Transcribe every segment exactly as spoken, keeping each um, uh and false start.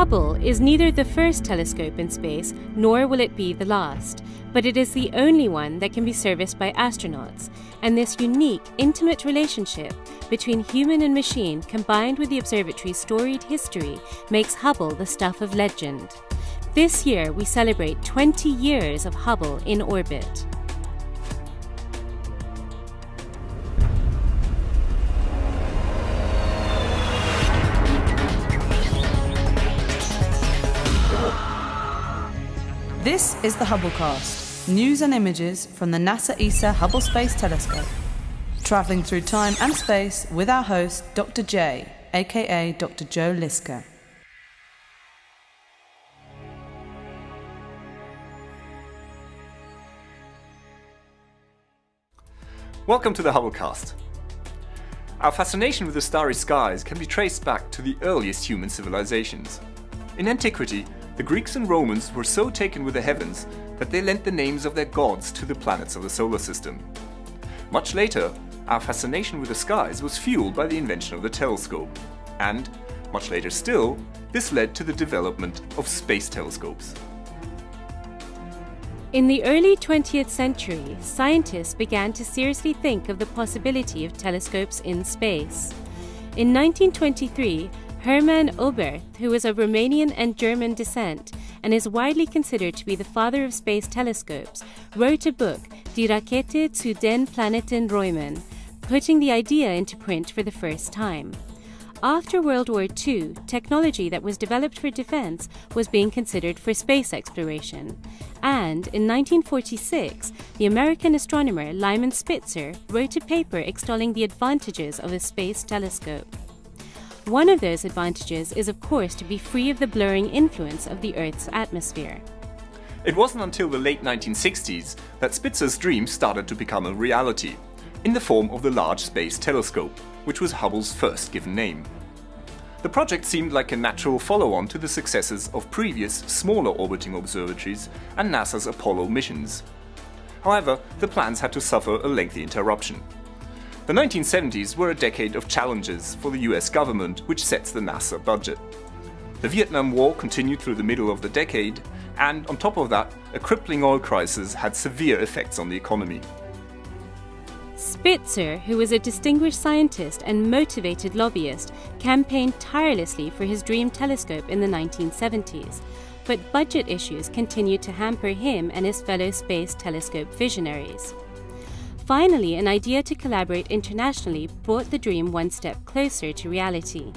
Hubble is neither the first telescope in space, nor will it be the last, but it is the only one that can be serviced by astronauts, and this unique, intimate relationship between human and machine combined with the observatory's storied history makes Hubble the stuff of legend. This year we celebrate twenty years of Hubble in orbit. This is the Hubblecast, news and images from the NASA E S A Hubble Space Telescope. Travelling through time and space with our host, Doctor J, aka Doctor Joe Liska. Welcome to the Hubblecast. Our fascination with the starry skies can be traced back to the earliest human civilizations. In antiquity, the Greeks and Romans were so taken with the heavens that they lent the names of their gods to the planets of the solar system. Much later, our fascination with the skies was fueled by the invention of the telescope, and, much later still, this led to the development of space telescopes. In the early twentieth century, scientists began to seriously think of the possibility of telescopes in space. In nineteen twenty-three, Hermann Oberth, who is of Romanian and German descent and is widely considered to be the father of space telescopes, wrote a book, Die Rakete zu den Planetenräumen, putting the idea into print for the first time. After World War Two, technology that was developed for defense was being considered for space exploration. And in nineteen forty-six, the American astronomer Lyman Spitzer wrote a paper extolling the advantages of a space telescope. One of those advantages is, of course, to be free of the blurring influence of the Earth's atmosphere. It wasn't until the late nineteen sixties that Spitzer's dream started to become a reality, in the form of the Large Space Telescope, which was Hubble's first given name. The project seemed like a natural follow-on to the successes of previous, smaller orbiting observatories and NASA's Apollo missions. However, the plans had to suffer a lengthy interruption. The nineteen seventies were a decade of challenges for the U S government, which sets the NASA budget. The Vietnam War continued through the middle of the decade, and on top of that, a crippling oil crisis had severe effects on the economy. Spitzer, who was a distinguished scientist and motivated lobbyist, campaigned tirelessly for his dream telescope in the nineteen seventies, but budget issues continued to hamper him and his fellow space telescope visionaries. Finally, an idea to collaborate internationally brought the dream one step closer to reality.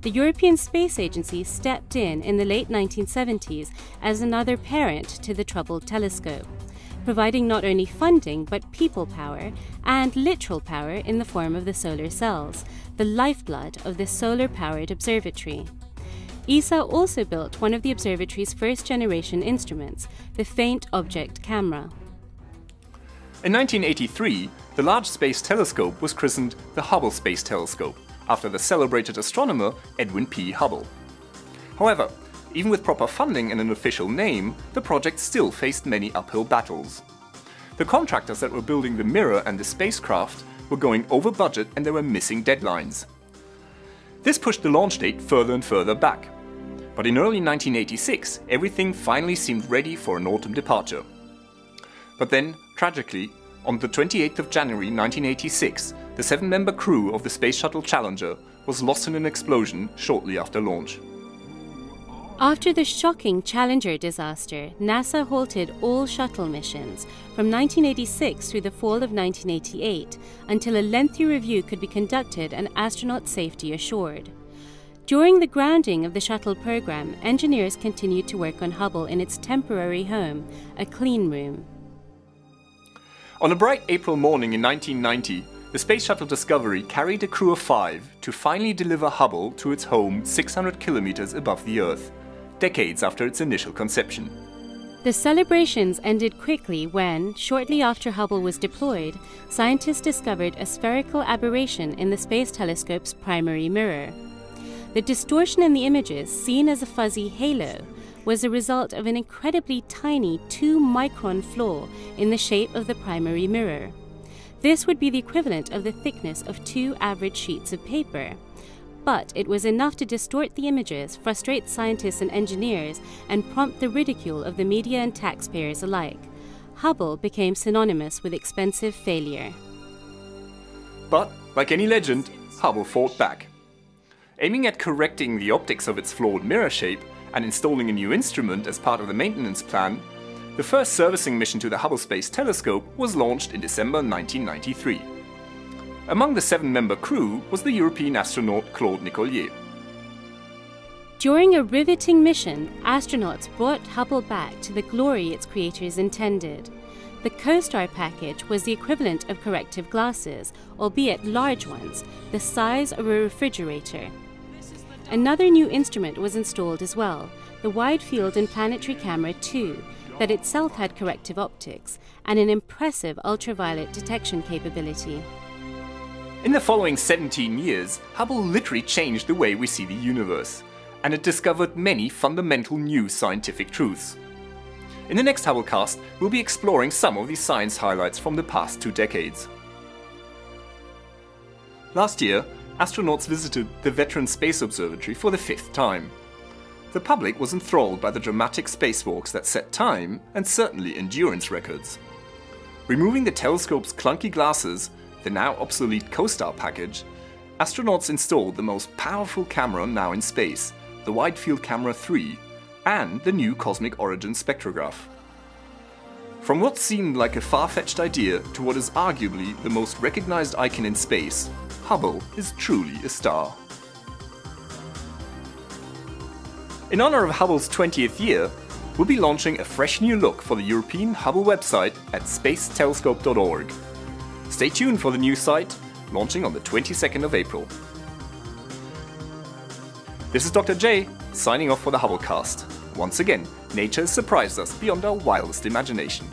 The European Space Agency stepped in in the late nineteen seventies as another parent to the troubled telescope, providing not only funding but people power and literal power in the form of the solar cells, the lifeblood of the solar-powered observatory. E S A also built one of the observatory's first-generation instruments, the faint object camera. In nineteen eighty-three, the Large Space Telescope was christened the Hubble Space Telescope, after the celebrated astronomer Edwin P. Hubble. However, even with proper funding and an official name, the project still faced many uphill battles. The contractors that were building the mirror and the spacecraft were going over budget, and they were missing deadlines. This pushed the launch date further and further back. But in early nineteen eighty-six, everything finally seemed ready for an autumn departure. But then, tragically, on the twenty-eighth of January nineteen eighty-six, the seven-member crew of the Space Shuttle Challenger was lost in an explosion shortly after launch. After the shocking Challenger disaster, NASA halted all shuttle missions from nineteen eighty-six through the fall of nineteen eighty-eight until a lengthy review could be conducted and astronaut safety assured. During the grounding of the shuttle program, engineers continued to work on Hubble in its temporary home, a clean room. On a bright April morning in nineteen ninety, the Space Shuttle Discovery carried a crew of five to finally deliver Hubble to its home six hundred kilometers above the Earth, decades after its initial conception. The celebrations ended quickly when, shortly after Hubble was deployed, scientists discovered a spherical aberration in the space telescope's primary mirror. The distortion in the images, seen as a fuzzy halo, was a result of an incredibly tiny two micron flaw in the shape of the primary mirror. This would be the equivalent of the thickness of two average sheets of paper. but it was enough to distort the images, frustrate scientists and engineers, and prompt the ridicule of the media and taxpayers alike. Hubble became synonymous with expensive failure. But, like any legend, Hubble fought back. Aiming at correcting the optics of its flawed mirror shape and installing a new instrument as part of the maintenance plan, the first servicing mission to the Hubble Space Telescope was launched in December nineteen ninety-three. Among the seven-member crew was the European astronaut Claude Nicollier. During a riveting mission, astronauts brought Hubble back to the glory its creators intended. The COSTAR package was the equivalent of corrective glasses, albeit large ones, the size of a refrigerator. Another new instrument was installed as well, the Wide Field and Planetary Camera two, that itself had corrective optics and an impressive ultraviolet detection capability. In the following seventeen years, Hubble literally changed the way we see the universe, and it discovered many fundamental new scientific truths. In the next Hubblecast, we'll be exploring some of these science highlights from the past two decades. Last year, astronauts visited the Veteran Space Observatory for the fifth time. The public was enthralled by the dramatic spacewalks that set time and certainly endurance records. Removing the telescope's clunky glasses, the now obsolete COSTAR package, astronauts installed the most powerful camera now in space, the Wide Field Camera three, and the new Cosmic Origin spectrograph. From what seemed like a far-fetched idea to what is arguably the most recognized icon in space, Hubble is truly a star. In honor of Hubble's twentieth year, we'll be launching a fresh new look for the European Hubble website at space telescope dot org. Stay tuned for the new site, launching on the twenty-second of April. This is Doctor J, signing off for the Hubblecast. Once again, nature has surprised us beyond our wildest imagination.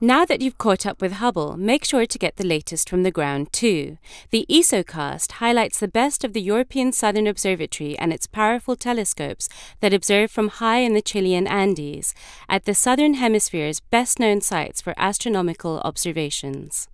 Now that you've caught up with Hubble, make sure to get the latest from the ground too. The ESOcast highlights the best of the European Southern Observatory and its powerful telescopes that observe from high in the Chilean Andes, at the Southern Hemisphere's best-known sites for astronomical observations.